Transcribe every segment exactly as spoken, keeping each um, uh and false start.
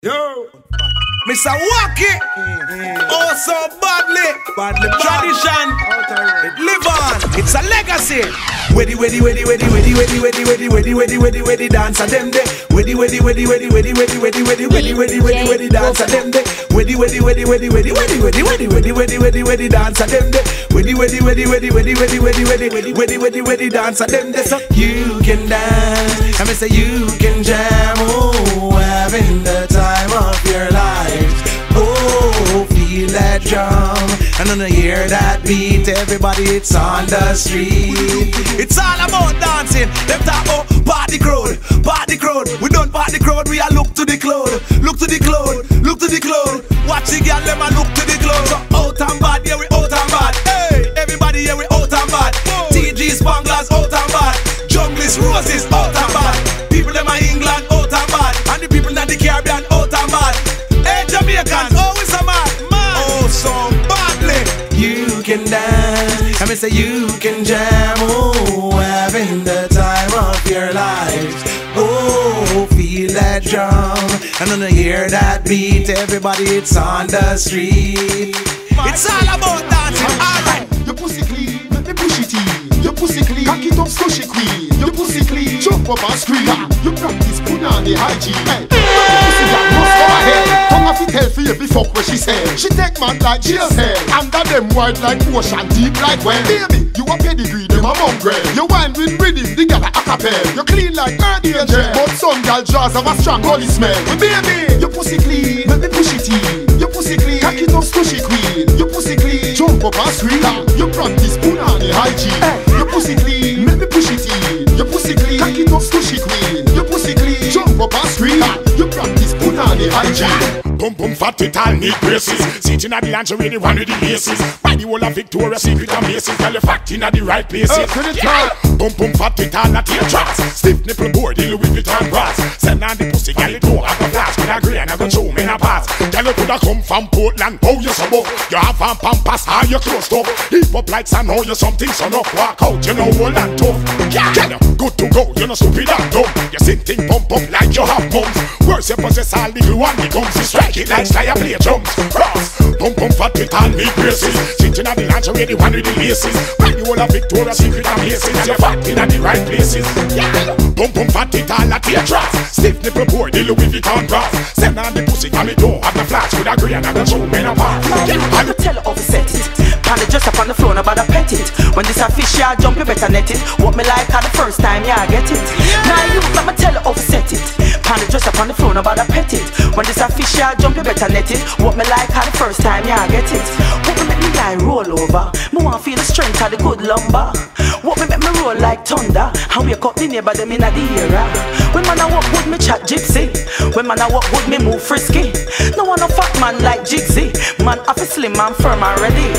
Yo, Mister Wacky, mm-hmm. Oh so badly, badly tradition, badly. It live on, it's a legacy. Weddy, weddy, weddy, weddy, weddy, weddy, weddy, weddy, weddy, weddy, weddy, weddy, dance at them day. Weddy, weddy, weddy, weddy, weddy, weddy, weddy, weddy, weddy, weddy, weddy, weddy, dance at them day. Weddy, weddy, weddy, weddy, weddy, weddy, weddy, weddy, weddy, weddy, weddy, weddy, dance at them day. Weddy, weddy, weddy, weddy, weddy, weddy, weddy, weddy, weddy, weddy, weddy, weddy, dance at them day. So you can dance, I mean say you can jam. Oh, having the time of your life. Oh, feel that drum and then you hear that beat. Everybody, it's on the street. It's all about dancing. Them talk about party crowd, party crowd. We don't party crowd, we are look to the cloud, look to the cloud, look to the cloud. Watch the girl, them a look to the cloud. So out and bad, yeah we out and bad. Hey, everybody, yeah we out and bad. T G Spanglers out and bad. Junglist Roses out and bad. People them are England out and bad, and the people in the Caribbean out. Jamaicans, always a man, man. Oh, so badly. You can dance, I mean say you can jam. Oh, having the time of your life. Oh, feel that drum and then you hear that beat. Everybody, it's on the street. It's all about dancing, alright. Your pussy clean, let me push it in. Your pussy clean, cock it up so she queen. Your pussy clean, jump up and scream. You practice punani hygiene. She tell for every fuck what she said. She take man like jail cell, under them wide like ocean, deep like well. Baby, you a pedigree, them a mongrel. You wine with rhythm, the gal a acapella. You clean like earth angel, but some gal jars have a strong gully smell. Baby, your pussy clean, let me push it in. Your pussy clean, cock it up squishy queen. Your pussy clean, jump up and scream. You practice punani hygiene. Hey. Your pussy clean, let me push it in. Your pussy clean, cock it up squishy queen. Your pussy clean, jump up and scream. You practice punani hygiene. Pum pum fat with all need braces. Sitting at the lingerie, the one with the laces. By the whole of Victoria's Secret and Macy's. Tell you fact in at the right places. Up to the top. Pum pum fat with all that tear traps. Stiff nipple board, the Louis Vuitton brass. Send on the pussy, girl, it don't have a flash. With a grey and a gun show, men a pass. Girl, you coulda come from Portland, oh you so buff. You have a pampas, how you closed up. Heap up lights and all you something, so no walk out, you know all that tough. Yeah, girl, you good to go, you no stupid and dumb. You sing thing pump pump like you have bums. Worse, you possess all the glue and the gums. It like Sly play drums, cross. Pum pum fat with all me braces. Sitting at the lingerie, the one with the laces. Buy the whole of Victoria's Secret and Macy's. And you're fat in at the right places. Yeah, pum pum fat with all that tear traps. Stiff nipple board, the Louis Vuitton brass. Send on the pussy, and me don't have the flash. With a grey and I got show men apart. Yeah, I could tell her how to set it. Pan it just up on the floor, nobody pet it. When this a fish, y'all jump, you better net it. What me like at the first time, yeah, I get it. Now you, I'ma tell her how to set it. Pan it just up on the floor, nobody pet it. When this a fish, y'all jump, you better net it. What me like at the first time, yeah, I get it. What me make me guy roll over? Me wanna feel the strength of the good lumber. What me make me roll like thunder? And wake up the neighbor them inna the era. When man a walk with me chat gypsy. When man a walk with me move frisky. No one a fat man like Jigsy. Man a fi slim and firm already.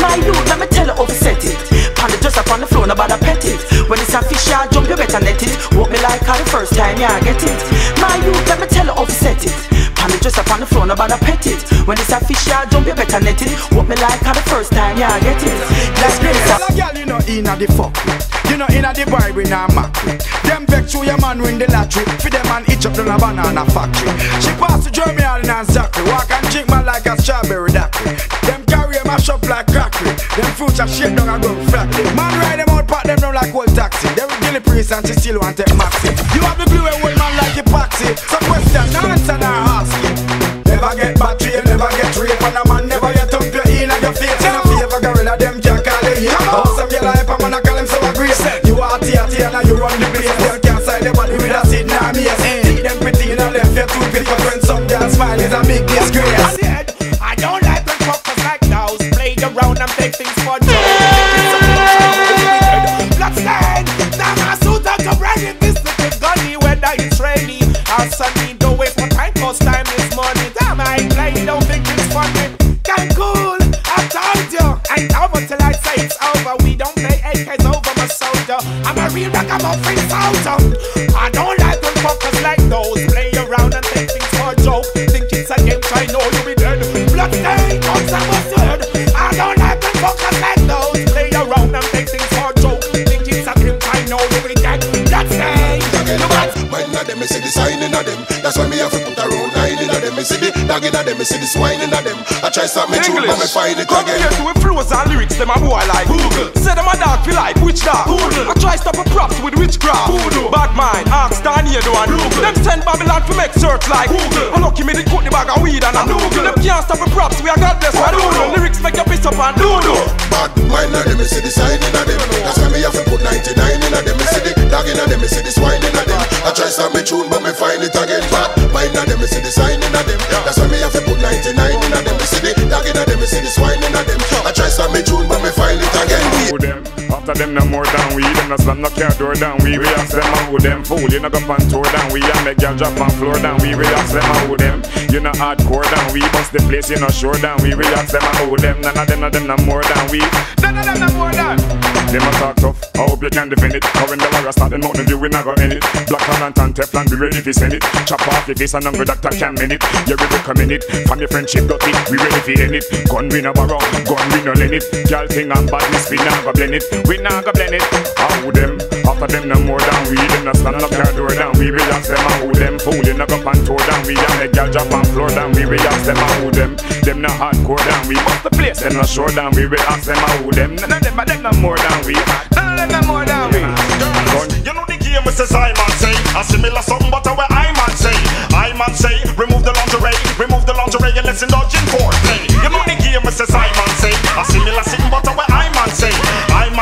My youth, let me tell you how to set it. Pan the dress up on the floor, nobody pet it. When it's a fish, I jump, you better net it. Walk me like her the first time, yeah, I get it. My youth, let me tell you how to set it. Pan the dress up on the floor, nobody pet it. When it's a fish, I jump, you better net it. Walk me like her the first time, yeah, I get it. Let's play that girl, you know, in the fuck. You know, in the bar, we nah mack. Them vex through your man win the lottery. For them man each up to the banana factory. She pass the drum, all in and Zachary. Walk and drink man like a strawberry daiquiri. Them carry him mash up like crackery. Them fruits are shaped down and go flat. Man ride them out, pat them down like old taxi. They will dilly priest and she still want that maxi. You have the blue and old man like a paxi. So question, answer, and ask it. Never get battery, never get rape. And a man never get up your in and your face. And a favor gorilla, them can't call it here. Oh, some yellow hype, a man I call him so a grace. You are T R T and you run the place. You can't side the body with a seat, nah, me yes. Take them pretty and left your two people. When some girls smile is a big disgrace. I don't like when fuckers like those play around and take things for no. Bloodstain, now my suit I come right in this little gully. Whether it's rainy or sunny, don't waste my time, cause time is money. Damn, I ain't playing, don't think it's funny. Can't cool, I told you. I ain't over till I say it's over. We don't play A Ks over my soldier. I'm a real ragamuffin soldier. I don't like when fuckers like those play around and take things for a joke. Think it's a game, try know you be dead. Bloodstain, cause I was dead. I don't like when fuckers like those play around and take things for a joke. Think it's a game, try know you be dead. Bloodstain. When none of them is see the sign in of them, that's why me have to put a road line in of them. dog in them. Me see this wine in them. I try stop me truth, but me find it again. Compared to influence and lyrics, them a boy like Google. Say them a dark feel like witch dark. I try stop a props with witchcraft. Bad mind, axe, tornado and Google. Them send Babylon to make search like Google. And lucky me they cut the bag of weed and a Google. Them can't stop a props, we are godless. I do know. Lyrics make your piss up and do-do. Bad mind in them, me see the sign in them. That's why me have to put ninety-nine in them. Me see the dog in them, me see this wine in them. I try stop me tune, but me find it again. Bad mind in them, me see the sign in them. That's why me have to put ninety-nine in them. Me see the dog in them, me see this wine in them. I try stop me tune, but me find it again. After them no more than we, them no slam no care door than we. We ask them and who them fool, you no go pan tour than we. And make y'all drop on floor than we. We ask them and who them, you no hardcore than we. Bust the place, you no sure than we. We ask them and who them, none of them no them no more than we. None of them no more than. Them a talk tough, I hope you can defend it. Cause when the war start, then Mountain Dew we not go end it. Black and tan Teflon, be ready if you send it. Chop off your face and hungry doctor can mend it. Yeah we recommend it, from your friendship got it. We ready if you end it, gun we no borrow, gun we no lend it. Girl thing and badness we not go blend it. We not go blend it. I would them, after them no more than we. Them no stand up your door than we. We ask them I would them fool, you no go pan tour than we. And make y'all drop on floor than we. We ask them I would them, them no hardcore than we. Bust the place, them no sure than we. We ask them I would them, none of them but them no more than we. None of them no more than we. You know the game is as I man say. I similar something but what I man say. I man say, remove the lingerie. Remove the lingerie and let's indulge in foreplay. You know the game is as I man say. I similar something but what I man say.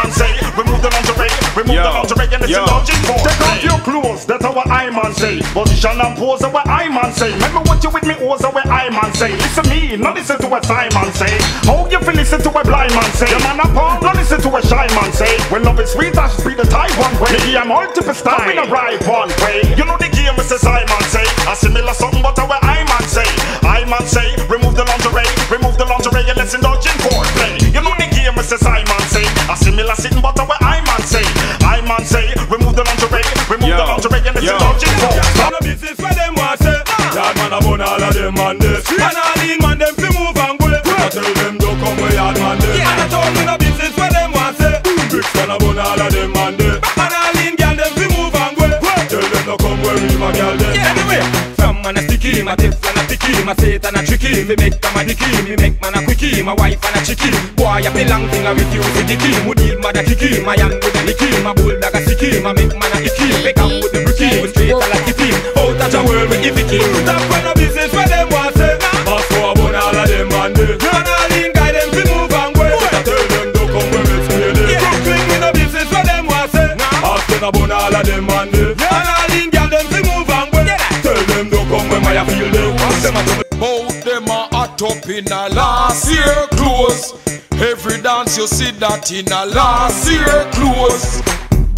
Say, remove the lingerie, remove yo, the lingerie and it's yo. Indulging for. Take off your clothes, that's how I man say. Position and pose, that's what I man say. Remember what you with me, was that what I man say. Listen me, not listen to what Simon say. How you feel listen to what blind man say. Your man a pawn, not listen to what shy man say. When love is sweet, I should be the type one way. Maybe I'm multiple style, I'm in a right one way. You know the game is as I man say. I similar something, but that's what I man say. I man say, remove the lingerie, remove the lingerie and let's indulge in foreplay. You know the game is as I man say. I similar sitting butter where I man say. I man say, remove the lingerie, remove yo, the lingerie and it's yo. Indulging for. I'm a business for them what say. That man a bone all of them man this. And all these man them fi move and go. I tell them don't come where yard man this. And I talk in a business for them what say. Bricks and a bone all of them man this. And all these girl them fi move and go. Tell them don't come where we my girl this. Anyway, some man a sticky, my tips and a sticky, my Satan a tricky, me make them a dicky, me make man a quickie, my wife and a chicky. Boy, I feel long thing I refuse to dicky. Mu deal mother kicky, my hand with a licky, my bulldog a sicky, my make man a icky. Pick up with the bricky, we straight a la kippy. Out of the world with iffy. Put up on a business where them want say. Ask for a bun all of them and they. Run all in, guide them to move and go. I tell them don't come where it's clear they. Brooklyn with a business where them want say. Ask for a bun all of them and they. Run all in, guide them to move and go. Tell them don't come where my feel they. Ask them a both them are hot up in a last year close. Every dance you see that in a last year close.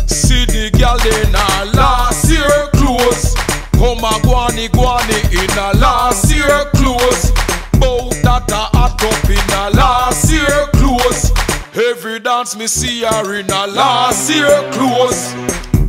See the girl in a last year close. Come a guani guani in a last year close. Both that are hot up in a last year close. Every dance me see her in a last year close.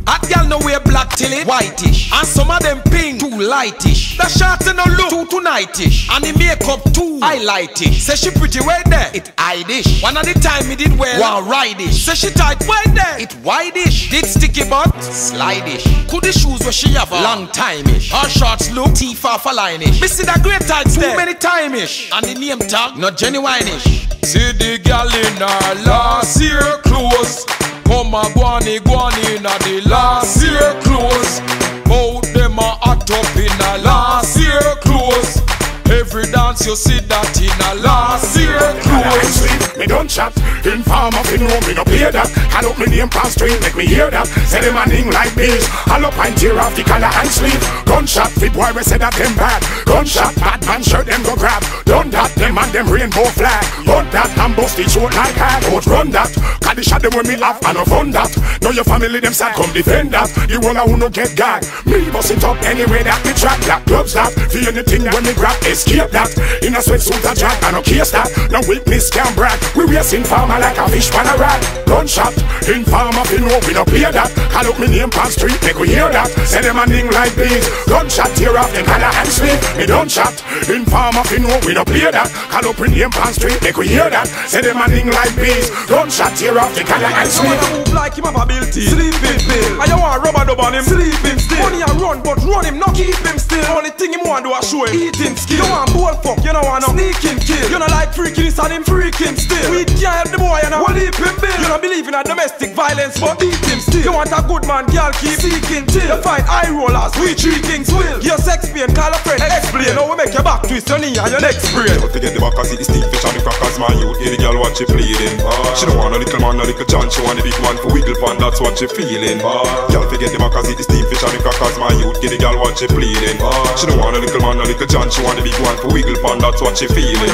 Hot girl no wear black till it whitish. And some of them pink, too lightish. The shorts no look, too tonightish. And the makeup too highlightish. Say she pretty right there, it hidish. One of the time me did well, one ridish. Say she tight right there, it wideish. Did sticky but slidish. Could the shoes where she have a long timeish. Her shorts look too far for lineish. Me see that great tights there, too many timeish. And the name tag not genuineish. See the girl in her last year clothes. Come a guani guani in the last year clothes. Both them a hot up in the last year clothes. Every dance you see that in a last year close. Me don't chat, inform of in room, me no play that. I look me name past train, make me hear that. Say them a ning like this, I look and tear off the collar and sleeve. Gunshot, fit boy we say that them bad. Gunshot, bad man shirt them go grab. Done that, them and them rainbow flag. Run that, and bust it short like hard. Don't run that, cause the shot them when me laugh and no fun that. Know your family them sad, come defend that. You wanna who no get God, me bust it up anyway that me trap. That gloves that, feel anything when me grab is. Escape that, in a sweatsuit a drag, I no case that. No weakness can brag, we waist informer like a fish pan a rat. Gunshot, informer fi know we no play that. Call up me name pan street, make we hear that. Say them a ning like this. Gunshot, tear off them collar and sleeve. Me gunshot, informer fi know we no play that. Call up me name pan street, make we hear that. Say them a ning like this. Gunshot, tear off them collar and sleeve. I move like him a bill tea. Sleeping bill. I don't want rubber dub on him. Sleeping still. Money a run, but run him not keep him still. Only thing him want do a show him eating skill. You want bull fuck, you don't want no sneaking kill. You don't like freakiness and him freaking still. We can't help the boy and I will leave him bill. You don't believe in a domestic violence but eat him still. You want a good man, girl keep seeking till. You find eye rollers, we three kings will. Your sex pain, call a friend, explain. Now we make your back twist, your knee and your neck sprain. But to get the back and see the stick fish and the crackers man you. Any girl what she pleading. uh, She don't want a little man, a little chance. She want a big man for wiggle pan, that's what she feeling. uh, Girl to get the back and see the stick fish and the crackers man you. Any girl what she pleading. uh, She don't want a little man, a little chance. She want a big man for wiggle pan, that's what she feeling.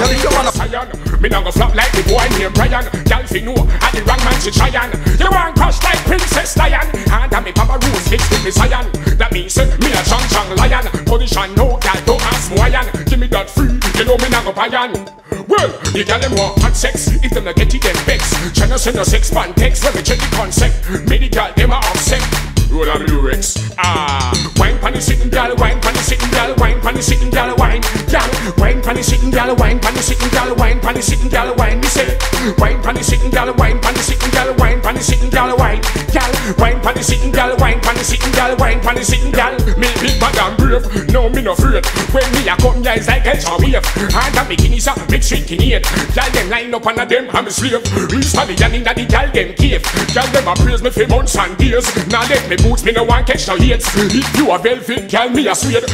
Me no go flop like the boy named Brian. Girl fi know I the wrong man she tryin'. You want crush like Princess Diane. And a me Papa Rose mixed with me Zion. That means me a Chang Chang lion. Position no girl don't ask me why. Give me that free, you know me no go buyin'. Well, the girl them want hot sex. If them no get it them vex. Tryna send a sex man text when me check the concept. Me the girl them a upset. Roll on the lyrics. Ah, wine pan the sitting girl, wine pan the sitting girl, wine pan the sitting girl, wine. Wine pan the sitting girl, wine pan the sitting girl, wine pan the sitting girl, wine. Me say, wine pan the sitting girl, wine pan the sitting girl, wine pan the sitting girl, wine. Wine pan the sitting girl, wine pan the sitting girl, wine pan the sitting girl. Me big bad and brave, no me no afraid. When me a come here it's like a wave. And a bikini so big shaking it. Girl them line up and a them I'm a slave. Reach for the girl inna the girl them cave. Girl them a praise me for months and years. Now let me boots me no one catch no hits. If you a velvet girl me a suede.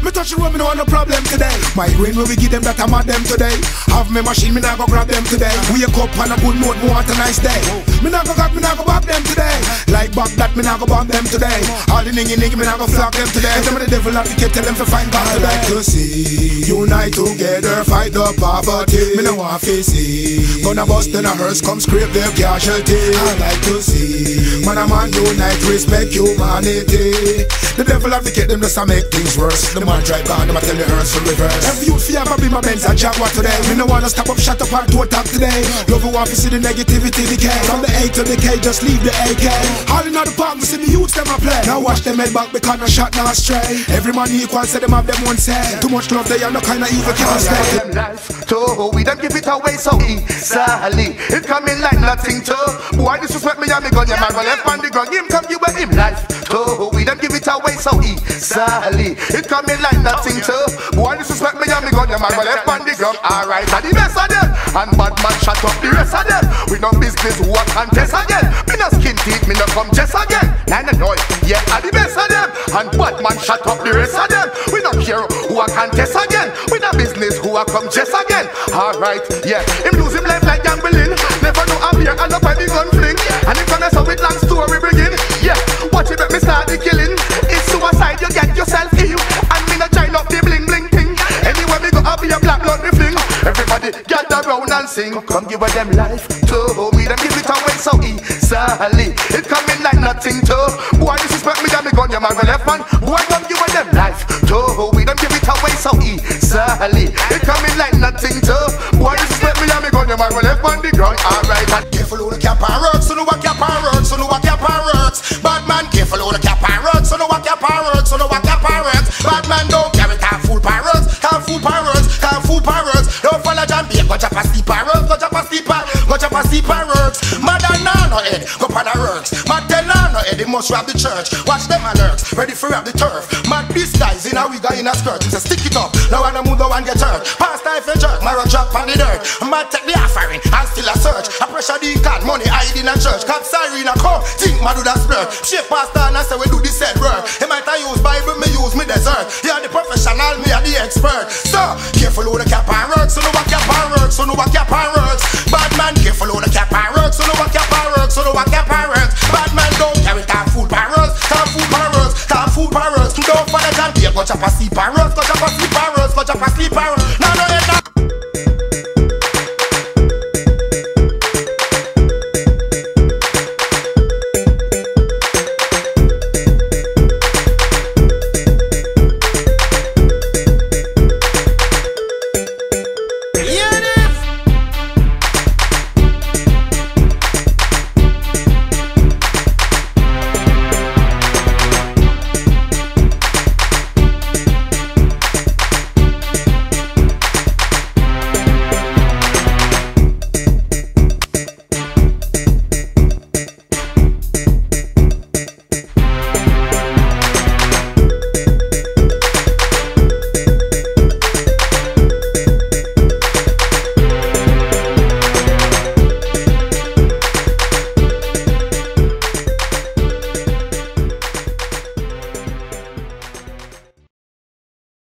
Me touch the road me no have no problem today. My grain will we give them that I'm at them today. Have me machine me nah go grab them today. Wake up and a good note me want a nice day. Me nah go grab me nah go bop them today. Like bop that me nah go bop them today. All the ningy ningy me nah go flog them today. Them the devil and the kid tell them to find God today. To see unite together fight the poverty. Me nah want to see gonna bust in a hearse come scrape their casualty. I like to see man a man unite respect humanity. The devil and the kid them just a make things worse. The man drive down them a tell the hearse to reverse. Every youth fi have a be my Benz and Jaguar today. Me no wanna stop up, shut up and toe tap today. Love you want to see the negativity decay. From the A to the K, just leave the A K. All in all the park, me see the youths them a play. Now watch them head back because no shot, no stray. Every man equal, say them have them one say. Too much love, they are no kind of evil can't stay. Them life too, we don't give it away so easily. It coming like nothing too. Boy, disrespect me and me gun, your man go left and the gun. Him come give him life too, we don't give it away so easily. It coming like nothing too. Boy, disrespect me and me gun, them a go left on the ground. Alright, and the best of them. And bad man shut up the rest of them. We no business who a contest again. Me no skin teeth, me no come chest again. Nine and noise, yeah, and the best of them. And bad man shut up the rest of them. We no care who a contest again. We no business who a come chest again. Alright, yeah, him lose him life like gambling. Never know I'm here and up by the gun fling. And it gonna so with long story begin. Yeah, watch it make me start the killing. It's suicide, you get yourself ill. And me no join up the bling bling. Your black blood refling. Everybody gather round and sing. Come give them life too. We them give it away so easily. It coming like nothing too. Boy disrespect me and me gun your man with left man. Boy come give them life too. We them give it away so easily. It coming like nothing too. Boy disrespect me and me gun your man with left man the ground. Alright man. Careful who the cap and works. So no what cap and works. So no what cap and works. Bad man careful who the cap and works. So no what cap and works. So no what cap and works. Bad man don't carry can't fool pirates. Can't fool pirates. Can't fool pirates, don't follow Jambi. Go chop a steeper, go chop a steeper, go chop a steeper works. Mother Nano head, go pan a works. Mother Nano head, they must rob the church. Watch them alert, ready for up the turf. Mad disguise in a wig in a skirt. So stick it up, now I don't move the one get hurt. Past life a jerk, my rock drop on the dirt. Mad take the offering, and still a search. I pressure the card, money hide in a church. Cop siren a come, think my do that splurge. Shape pastor and I say we do the said work. He might I use Bible, me use me desert. You are the professional, me are the expert. So, careful who the cap and works, so no what cap and works, so no what cap and works. Bad man, careful who the cap and works, so no what cap and works, so no what cap and works. Bad man don't carry can't fool pirates, can't fool pirates, can't fool pirates. Don't follow John Deere, go chop a sea pirates, go